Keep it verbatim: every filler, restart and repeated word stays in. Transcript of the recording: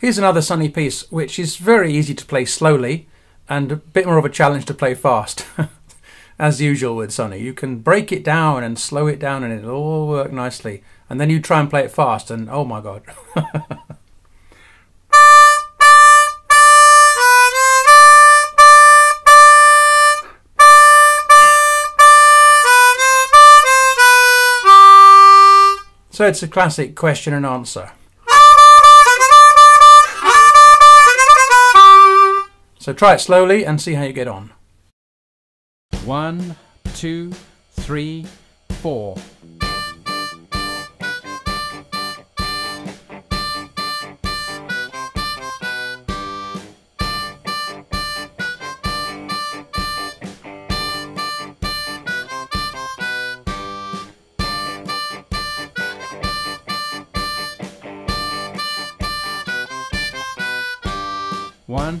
Here's another Sonny piece, which is very easy to play slowly and a bit more of a challenge to play fast. As usual with Sonny, you can break it down and slow it down and it'll all work nicely. And then you try and play it fast and oh my god. So it's a classic question and answer. So try it slowly and see how you get on. One, two, three, four. One,